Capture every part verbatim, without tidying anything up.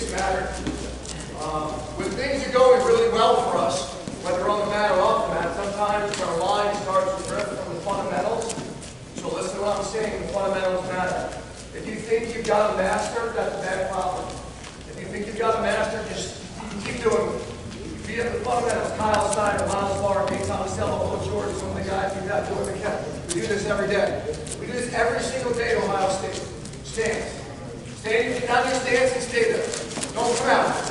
things matter. Um, when things are going really well for us, whether on the mat or off the mat, sometimes our line starts to drift from the fundamentals. So listen to what I'm saying, the fundamentals matter. If you think you've got a master, that's a bad problem. If you think you've got a master, just keep doing it. If you have the fundamentals, Kyle Stein, Miles Barr, Pete Tom, Selma, George, some of the guys we've got doing the Kevin. We do this every day. We do this every single day at Ohio State. Stand. Stand. If you're not in your stance, and stay there. Don't come out.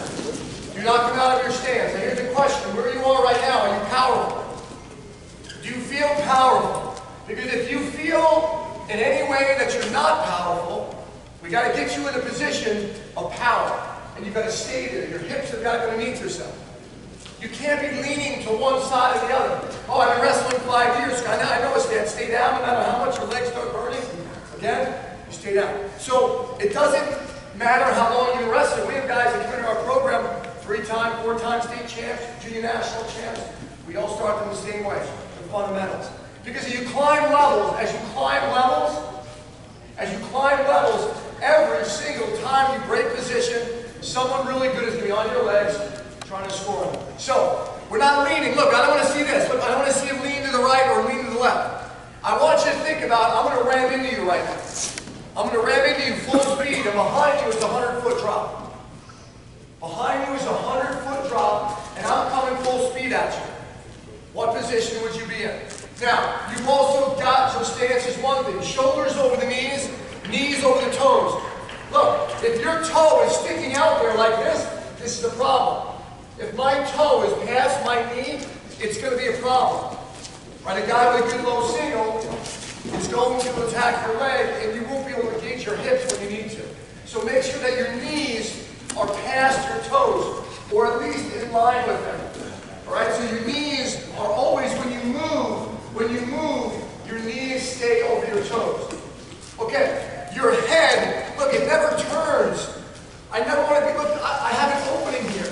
Do not come out of your stance. And here's the question. Where you are right now, are you powerful? Do you feel powerful? Because if you feel in any way that you're not powerful, we got to get you in a position of power. And you've got to stay there. Your hips are not going to meet yourself. You can't be leaning to one side or the other. Oh, I've been wrestling five years. I know, I know it's that. Stay down, no matter how much your legs start burning. Again, you stay down. So it doesn't matter how long you've been wrestling. We have guys that come into our program three-time, four-time state champs, junior national champs. We all start from the same way, the fundamentals. Because as you climb levels, as you climb levels, as you climb levels, every single time you break position, someone really good is going to be on your legs, trying to score them. So, we're not leaning. Look, I don't want to see this. Look, I don't want to see him lean to the right or lean to the left. I want you to think about, I'm going to ram into you right now. I'm going to ram into you full speed, and behind you is a hundred-foot drop. Behind you is a hundred-foot drop, and I'm coming full speed at you. What position would you be in? Now, you've also got your stance is one thing. Shoulders over the knees, knees over the toes. Look, if your toe is sticking out there like this, this is the problem. If my toe is past my knee, it's going to be a problem. Right? A guy with a good low single is going to attack your leg, and you won't be able to engage your hips when you need to. So make sure that your knees are past your toes, or at least in line with them. All right? So your knees are always, when you move, when you move, your knees stay over your toes. Okay. Your head, look, it never turns. I never want to be, look, I, I have an opening here.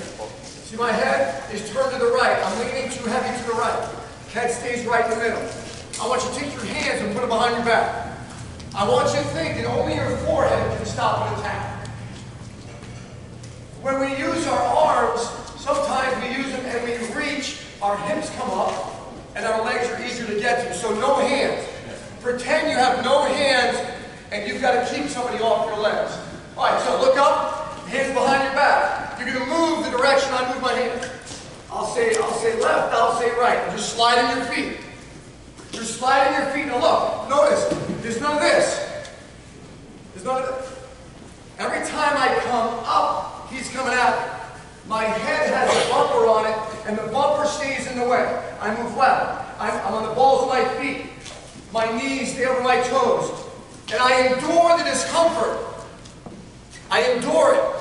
See, my head is turned to the right. I'm leaning too heavy to the right. Head stays right in the middle. I want you to take your hands and put them behind your back. I want you to think that only your forehead can stop an attack. When we use our arms, sometimes we use them and we reach, our hips come up, and our legs are easier to get to. So no hands. Pretend you have no hands, and you've got to keep somebody off your legs. All right, so look up, hands behind your back. You're going to move the direction I move my hand. I'll say, I'll say left, I'll say right. You're sliding your feet. You're sliding your feet. Now look, notice, there's none of this. There's none of this. Every time I come up, he's coming out. My head has a bumper on it, and the bumper stays in the way. I move left. I'm, I'm on the balls of my feet. My knees stay over my toes. And I endure the discomfort. I endure it.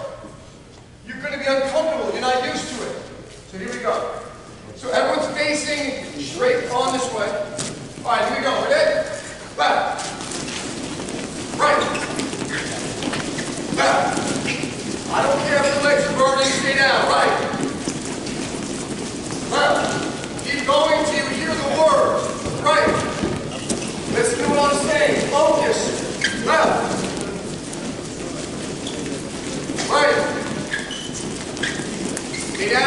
You're going to be uncomfortable. You're not used to it. So here we go. So everyone's facing straight on this way. All right, here we go. Ready? Left. Right. Left. I don't care if your legs are burning. Stay down. Right. Left. Keep going till you hear the words. Right. Listen to what I'm saying. Focus. Left. Right. Yeah.